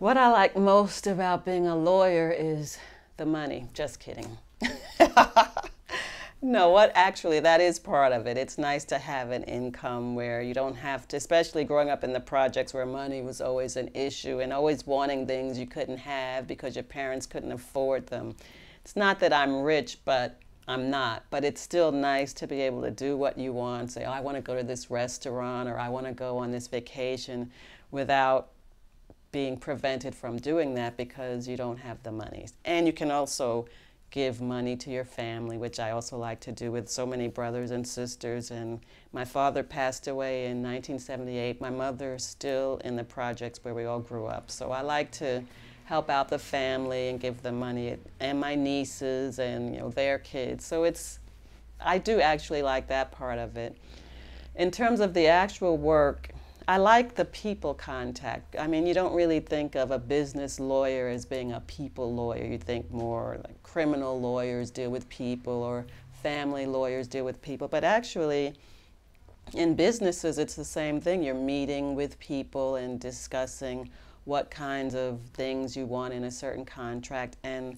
What I like most about being a lawyer is the money. Just kidding. No, what actually, that is part of it. It's nice to have an income where you don't have to, especially growing up in the projects where money was always an issue and always wanting things you couldn't have because your parents couldn't afford them. It's not that I'm rich, but I'm not. But it's still nice to be able to do what you want. Say, oh, I want to go to this restaurant, or I want to go on this vacation, without being prevented from doing that because you don't have the money. And you can also give money to your family, which I also like to do with so many brothers and sisters. And my father passed away in 1978. My mother is still in the projects where we all grew up. So I like to help out the family and give them money, and my nieces and, you know, their kids. So it's, I do actually like that part of it. In terms of the actual work, I like the people contact. I mean, you don't really think of a business lawyer as being a people lawyer. You think more like criminal lawyers deal with people, or family lawyers deal with people. But actually, in businesses, it's the same thing. You're meeting with people and discussing what kinds of things you want in a certain contract. And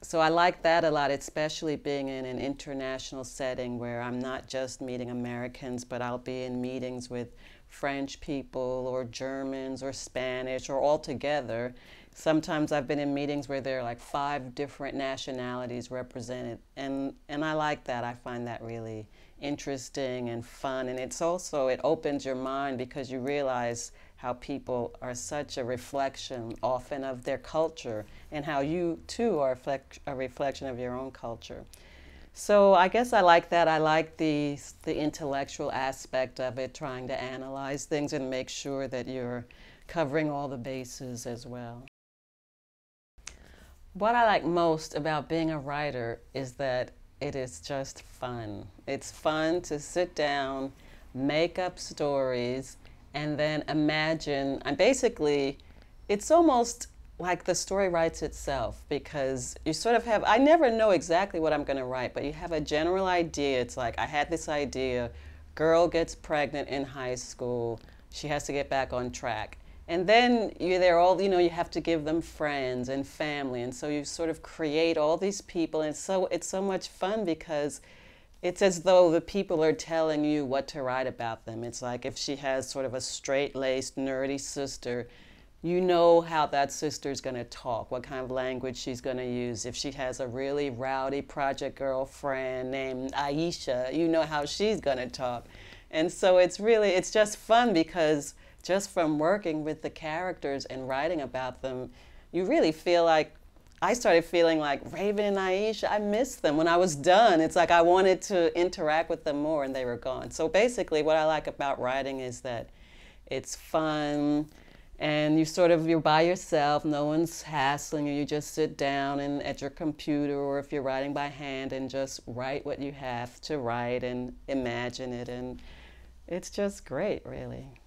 so I like that a lot, especially being in an international setting where I'm not just meeting Americans, but I'll be in meetings with French people or Germans or Spanish or all together. Sometimes I've been in meetings where there are like 5 different nationalities represented, and I like that. I find that really interesting and fun, and it's also, it opens your mind because you realize how people are such a reflection often of their culture, and how you too are a reflection of your own culture. So I guess I like that. I like the intellectual aspect of it, trying to analyze things and make sure that you're covering all the bases as well. What I like most about being a writer is that it is just fun. It's fun to sit down, make up stories, and then imagine, and basically, it's almost like the story writes itself, because you sort of have, I never know exactly what I'm going to write, but you have a general idea. It's like, I had this idea, girl gets pregnant in high school, she has to get back on track. And then they're all, you know, you have to give them friends and family, and so you sort of create all these people, and so it's so much fun because it's as though the people are telling you what to write about them. It's like if she has sort of a straight-laced, nerdy sister, you know how that sister's going to talk, what kind of language she's going to use. If she has a really rowdy project girlfriend named Aisha, you know how she's going to talk. And so it's really, it's just fun because just from working with the characters and writing about them, you really feel like, I started feeling like Raven and Aisha, I missed them. When I was done, it's like I wanted to interact with them more, and they were gone. So basically what I like about writing is that it's fun, and you sort of, you're by yourself, no one's hassling you, you just sit down and at your computer, or if you're writing by hand, and just write what you have to write and imagine it, and it's just great, really.